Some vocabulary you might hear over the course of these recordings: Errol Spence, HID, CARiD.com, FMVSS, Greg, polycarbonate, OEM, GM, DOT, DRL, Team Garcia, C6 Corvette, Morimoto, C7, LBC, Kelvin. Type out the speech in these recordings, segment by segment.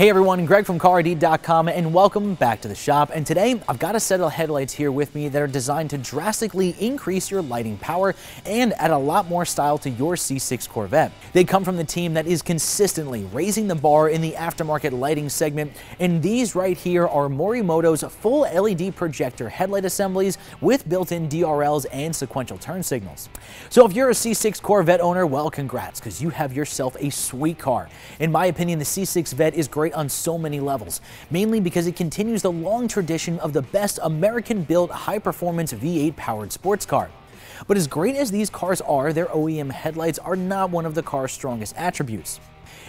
Hey everyone, Greg from CARiD.com and welcome back to the shop. And today I've got a set of headlights here with me that are designed to drastically increase your lighting power and add a lot more style to your C6 Corvette. They come from the team that is consistently raising the bar in the aftermarket lighting segment, and these right here are Morimoto's full LED projector headlight assemblies with built-in DRLs and sequential turn signals. So if you're a C6 Corvette owner, well, congrats, because you have yourself a sweet car. In my opinion, the C6 Corvette is great on so many levels, mainly because it continues the long tradition of the best American-built high-performance V8 powered sports car. But as great as these cars are, their OEM headlights are not one of the car's strongest attributes.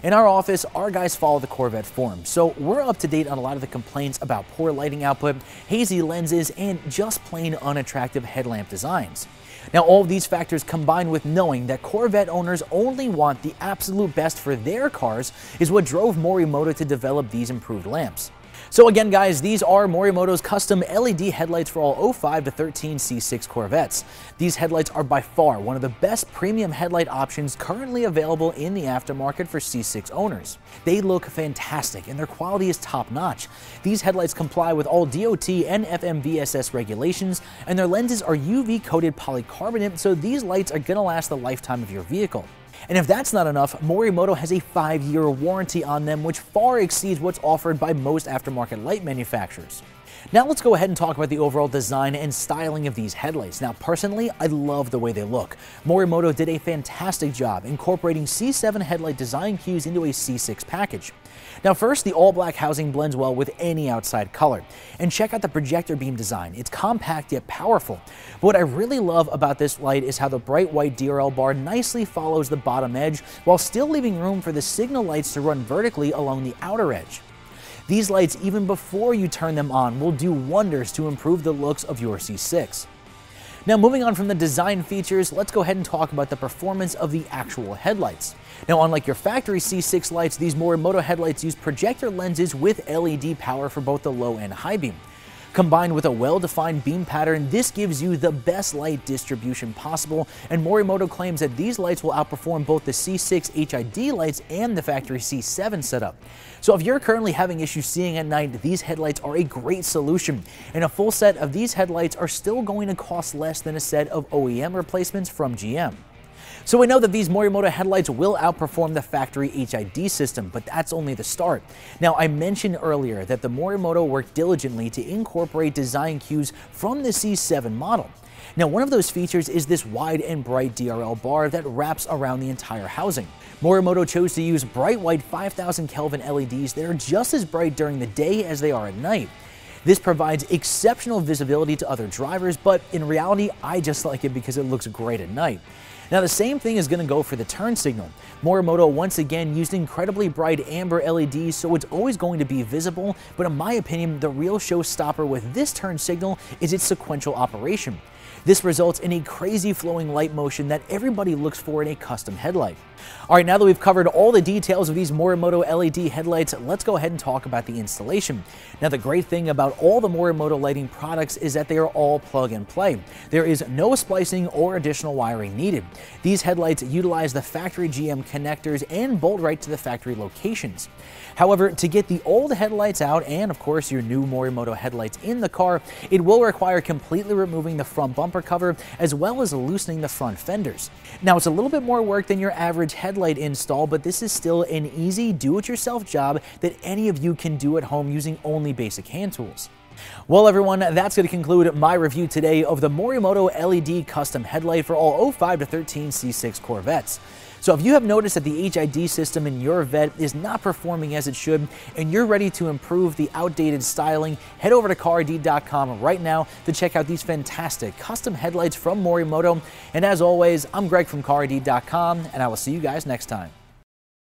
In our office, our guys follow the Corvette form, so we're up to date on a lot of the complaints about poor lighting output, hazy lenses, and just plain unattractive headlamp designs. Now, all of these factors combined with knowing that Corvette owners only want the absolute best for their cars is what drove Morimoto to develop these improved lamps. So again guys, these are Morimoto's custom LED headlights for all 05 to 13 C6 Corvettes. These headlights are by far one of the best premium headlight options currently available in the aftermarket for C6 owners. They look fantastic and their quality is top-notch. These headlights comply with all DOT and FMVSS regulations, and their lenses are UV-coated polycarbonate, so these lights are going to last the lifetime of your vehicle. And if that's not enough, Morimoto has a 5-year warranty on them, which far exceeds what's offered by most aftermarket light manufacturers. Now let's go ahead and talk about the overall design and styling of these headlights. Now personally, I love the way they look. Morimoto did a fantastic job incorporating C7 headlight design cues into a C6 package. Now first, the all-black housing blends well with any outside color. And check out the projector beam design. It's compact yet powerful. But what I really love about this light is how the bright white DRL bar nicely follows the bottom edge while still leaving room for the signal lights to run vertically along the outer edge. These lights, even before you turn them on, will do wonders to improve the looks of your C6. Now moving on from the design features, let's go ahead and talk about the performance of the actual headlights. Now unlike your factory C6 lights, these Morimoto headlights use projector lenses with LED power for both the low and high beam. Combined with a well-defined beam pattern, this gives you the best light distribution possible, and Morimoto claims that these lights will outperform both the C6 HID lights and the factory C7 setup. So if you're currently having issues seeing at night, these headlights are a great solution, and a full set of these headlights are still going to cost less than a set of OEM replacements from GM. So we know that these Morimoto headlights will outperform the factory HID system, but that's only the start. Now I mentioned earlier that the Morimoto worked diligently to incorporate design cues from the C7 model. Now one of those features is this wide and bright DRL bar that wraps around the entire housing. Morimoto chose to use bright white 5000 Kelvin LEDs that are just as bright during the day as they are at night. This provides exceptional visibility to other drivers, but in reality, I just like it because it looks great at night. Now the same thing is going to go for the turn signal. Morimoto once again used incredibly bright amber LEDs, so it's always going to be visible, but in my opinion, the real showstopper with this turn signal is its sequential operation. This results in a crazy flowing light motion that everybody looks for in a custom headlight. Alright, now that we've covered all the details of these Morimoto LED headlights, let's go ahead and talk about the installation. Now the great thing about all the Morimoto lighting products is that they are all plug and play. There is no splicing or additional wiring needed. These headlights utilize the factory GM connectors and bolt right to the factory locations. However, to get the old headlights out and of course your new Morimoto headlights in the car, it will require completely removing the front bumper cover as well as loosening the front fenders. Now it's a little bit more work than your average headlight install, but this is still an easy do-it-yourself job that any of you can do at home using only basic hand tools. Well everyone, that's going to conclude my review today of the Morimoto LED custom headlight for all 05 to 13 C6 Corvettes. So if you have noticed that the HID system in your Corvette is not performing as it should and you're ready to improve the outdated styling, head over to CARiD.com right now to check out these fantastic custom headlights from Morimoto. And as always, I'm Greg from CARiD.com and I will see you guys next time.